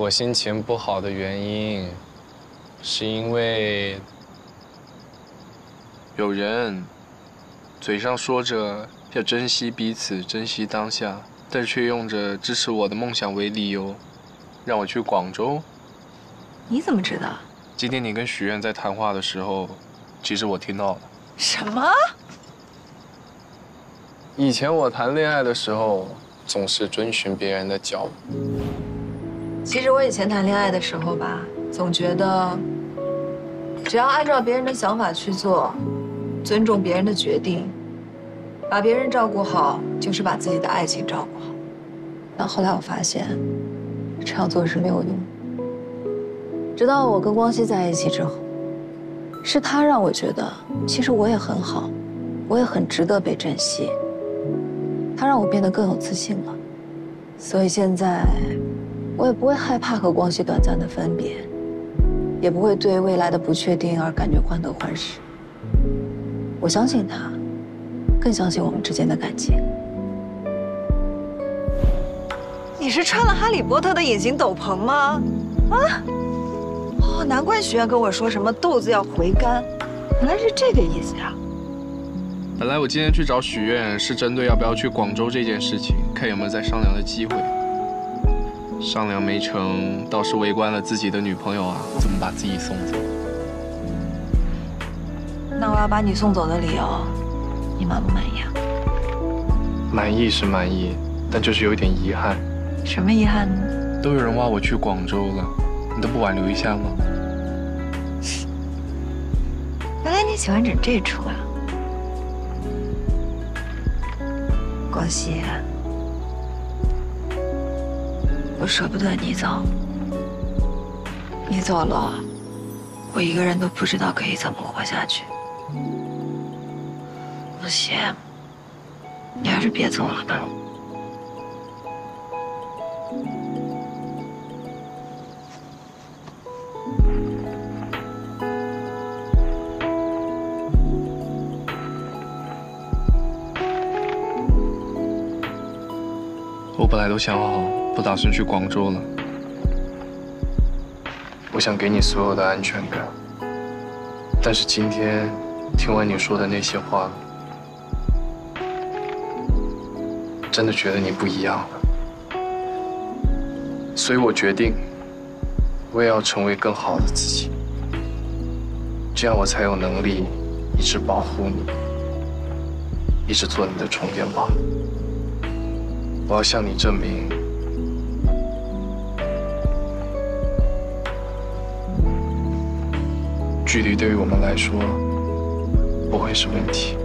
我心情不好的原因，是因为有人嘴上说着要珍惜彼此、珍惜当下，但却用着支持我的梦想为理由，让我去广州。你怎么知道？今天你跟许愿在谈话的时候，其实我听到了。什么？以前我谈恋爱的时候，总是遵循别人的脚步。 其实我以前谈恋爱的时候吧，总觉得只要按照别人的想法去做，尊重别人的决定，把别人照顾好，就是把自己的爱情照顾好。但后来我发现，这样做是没有用的。直到我跟光熙在一起之后，是他让我觉得，其实我也很好，我也很值得被珍惜。他让我变得更有自信了，所以现在。 我也不会害怕和光熙短暂的分别，也不会对未来的不确定而感觉患得患失。我相信他，更相信我们之间的感情。你是穿了哈利波特的隐形斗篷吗？啊？哦，难怪许愿跟我说什么豆子要回甘，原来是这个意思啊。本来我今天去找许愿是针对要不要去广州这件事情，看有没有再商量的机会。 商量没成，倒是围观了自己的女朋友啊！怎么把自己送走？那我要把你送走的理由，你满不满意啊？满意是满意，但就是有点遗憾。什么遗憾呢？都有人挖我去广州了，你都不挽留一下吗？原来你喜欢整这出啊，光熙。 我舍不得你走，你走了，我一个人都不知道可以怎么活下去。不行，你还是别走了吧。我本来都想好。 不打算去广州了。我想给你所有的安全感，但是今天听完你说的那些话，真的觉得你不一样了。所以我决定，我也要成为更好的自己，这样我才有能力一直保护你，一直做你的充电宝。我要向你证明。 距离对于我们来说不会是问题。